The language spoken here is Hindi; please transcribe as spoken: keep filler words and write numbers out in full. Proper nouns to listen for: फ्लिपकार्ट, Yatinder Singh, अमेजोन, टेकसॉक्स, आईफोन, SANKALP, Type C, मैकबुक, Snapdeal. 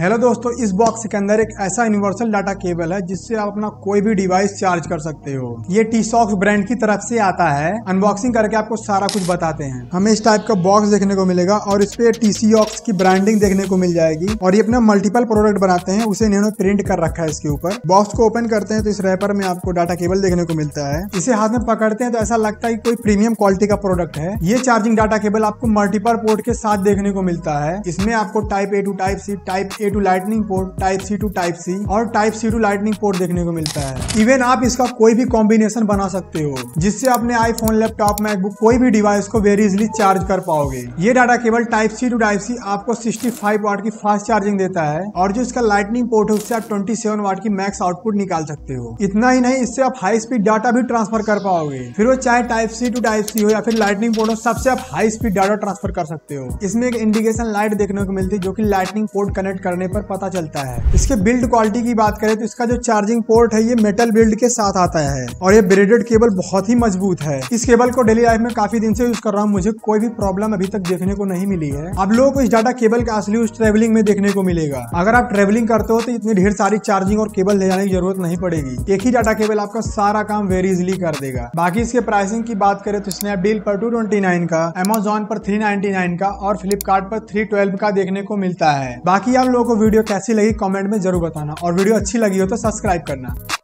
हेलो दोस्तों, इस बॉक्स के अंदर एक ऐसा यूनिवर्सल डाटा केबल है जिससे आप अपना कोई भी डिवाइस चार्ज कर सकते हो। ये टेकसॉक्स ब्रांड की तरफ से आता है। अनबॉक्सिंग करके आपको सारा कुछ बताते हैं। हमें इस टाइप का बॉक्स देखने को मिलेगा और इस पे टेकसॉक्स की ब्रांडिंग देखने को मिल जाएगी और ये अपना मल्टीपल प्रोडक्ट बनाते हैं, उसे इन्होंने प्रिंट कर रखा है इसके ऊपर। बॉक्स को ओपन करते हैं तो इस रैपर में आपको डाटा केबल देखने को मिलता है। इसे हाथ में पकड़ते हैं तो ऐसा लगता है कि कोई प्रीमियम क्वालिटी का प्रोडक्ट है। ये चार्जिंग डाटा केबल आपको मल्टीपल पोर्ट के साथ देखने को मिलता है। इसमें आपको type A to type C, type A to lightning port, type C to type C और type C to lightning port देखने को मिलता है। इवन आप इसका कोई भी कॉम्बिनेशन बना सकते हो जिससे अपने आईफोन, लैपटॉप, मैकबुक, कोई भी डिवाइस को वेरी इजिली चार्ज कर पाओगे। ये data cable type C to type C आपको पैंसठ वाट की फास्ट चार्जिंग देता है और जो इसका लाइटनिंग पोर्ट है उससे आप सत्ताईस वाट की मैक्स आउटपुट निकाल सकते हो। इतना ही नहीं, इससे आप हाई स्पीड डाटा भी ट्रांसफर कर पाओगे। फिर वो चाहे type C to type C हो या फिर लाइटनिंग पोर्ट हो, सबसे आप हाई स्पीड डाटा ट्रांसफर कर सकते हो। इसमें एक इंडिकेशन लाइट देखने को मिलती है जो की लाइटनिंग पोर्ट कनेक्ट करने पर पता चलता है। इसके बिल्ड क्वालिटी की बात करें तो इसका जो चार्जिंग पोर्ट है ये मेटल बिल्ड के साथ आता है और ये ब्रेडेड केबल बहुत ही मजबूत है। इस केबल को डेली लाइफ में काफी दिन से यूज कर रहा हूँ, मुझे कोई भी प्रॉब्लम अभी तक देखने को नहीं मिली है। आप लोगों को इस डाटा केबल का असली यूज ट्रेवलिंग में देखने को मिलेगा। अगर आप ट्रेवलिंग करते हो तो इतनी ढेर सारी चार्जिंग और केबल ले जाने की जरूरत नहीं पड़ेगी। एक ही डाटा केबल आपका सारा काम वेरी इजिली कर देगा। बाकी इसके प्राइसिंग की बात करें तो स्नैपडील पर टू ट्वेंटी नाइन का, अमेजोन पर थ्री नाइनटी नाइन का और फ्लिपकार्ट पर थ्री ट्वेल्व का देखने को मिलता है। बाकी आप लोगों को वीडियो कैसी लगी कमेंट में जरूर बताना और वीडियो अच्छी लगी हो तो सब्सक्राइब करना।